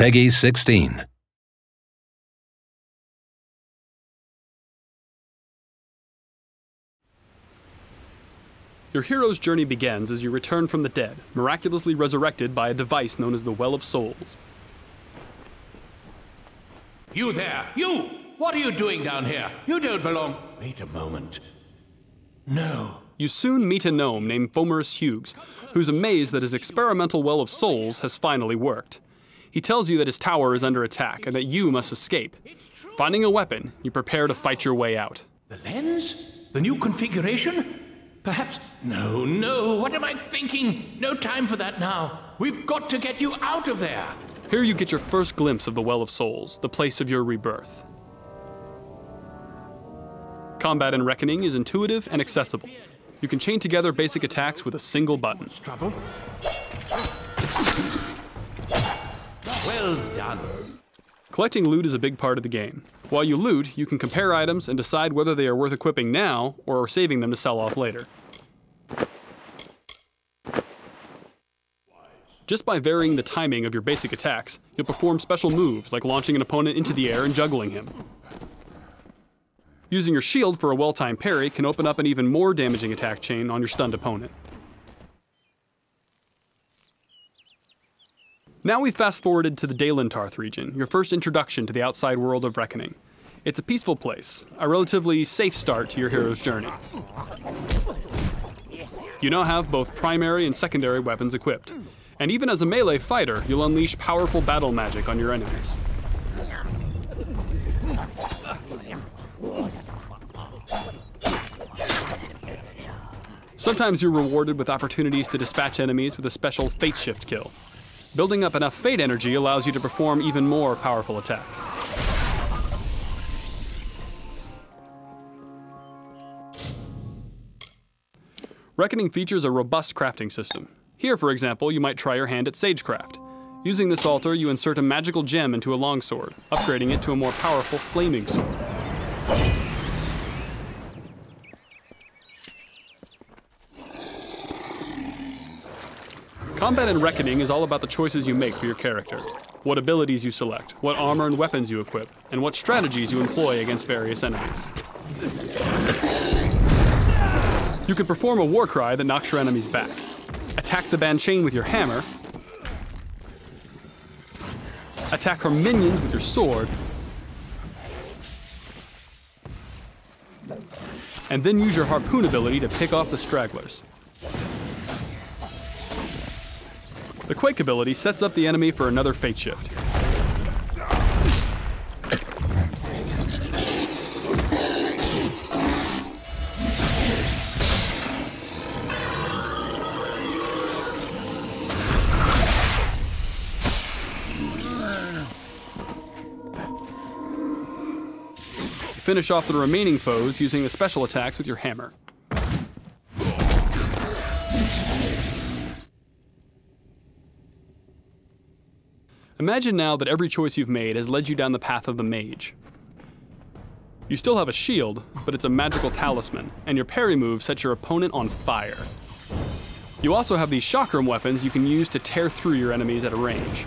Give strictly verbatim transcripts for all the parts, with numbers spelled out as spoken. Peggy sixteen. Your hero's journey begins as you return from the dead, miraculously resurrected by a device known as the Well of Souls. You there! You! What are you doing down here? You don't belong... Wait a moment. No. You soon meet a gnome named Fomarus Hughes, who's amazed that his experimental Well of Souls has finally worked. He tells you that his tower is under attack and that you must escape. Finding a weapon, you prepare to fight your way out. The lens? The new configuration? Perhaps... No, no, what am I thinking? No time for that now. We've got to get you out of there. Here you get your first glimpse of the Well of Souls, the place of your rebirth. Combat in Reckoning is intuitive and accessible. You can chain together basic attacks with a single button. Trouble. Well done. Collecting loot is a big part of the game. While you loot, you can compare items and decide whether they are worth equipping now or saving them to sell off later. Just by varying the timing of your basic attacks, you'll perform special moves like launching an opponent into the air and juggling him. Using your shield for a well-timed parry can open up an even more damaging attack chain on your stunned opponent. Now we've fast-forwarded to the Dalentarth region, your first introduction to the outside world of Reckoning. It's a peaceful place, a relatively safe start to your hero's journey. You now have both primary and secondary weapons equipped, and even as a melee fighter, you'll unleash powerful battle magic on your enemies. Sometimes you're rewarded with opportunities to dispatch enemies with a special fate shift kill. Building up enough fate energy allows you to perform even more powerful attacks. Reckoning features a robust crafting system. Here, for example, you might try your hand at Sagecraft. Using this altar, you insert a magical gem into a longsword, upgrading it to a more powerful flaming sword. Combat in Reckoning is all about the choices you make for your character, what abilities you select, what armor and weapons you equip, and what strategies you employ against various enemies. You can perform a war cry that knocks your enemies back, attack the Banshane with your hammer, attack her minions with your sword, and then use your harpoon ability to pick off the stragglers. The Quake ability sets up the enemy for another fate shift. You finish off the remaining foes using the special attacks with your hammer. Imagine now that every choice you've made has led you down the path of the mage. You still have a shield, but it's a magical talisman, and your parry move sets your opponent on fire. You also have these chakram weapons you can use to tear through your enemies at a range.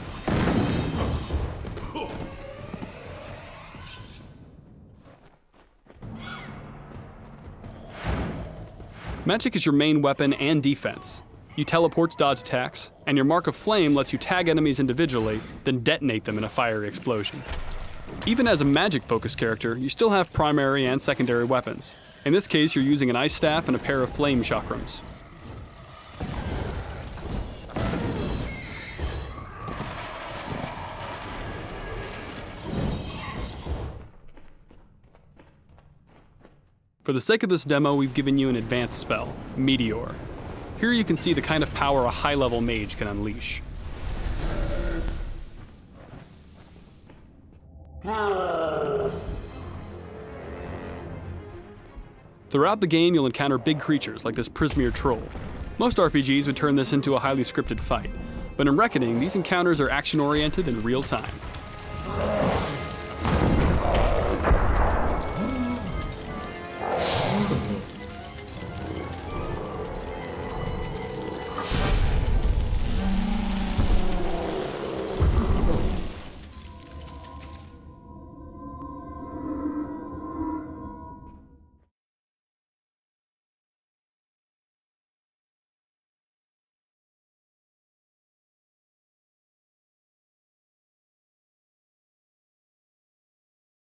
Magic is your main weapon and defense. You teleport, dodge attacks, and your Mark of Flame lets you tag enemies individually, then detonate them in a fiery explosion. Even as a magic-focused character, you still have primary and secondary weapons. In this case, you're using an ice staff and a pair of flame chakrams. For the sake of this demo, we've given you an advanced spell, Meteor. Here you can see the kind of power a high-level mage can unleash. Throughout the game, you'll encounter big creatures like this Prismere troll. Most R P Gs would turn this into a highly scripted fight, but in Reckoning, these encounters are action-oriented in real time.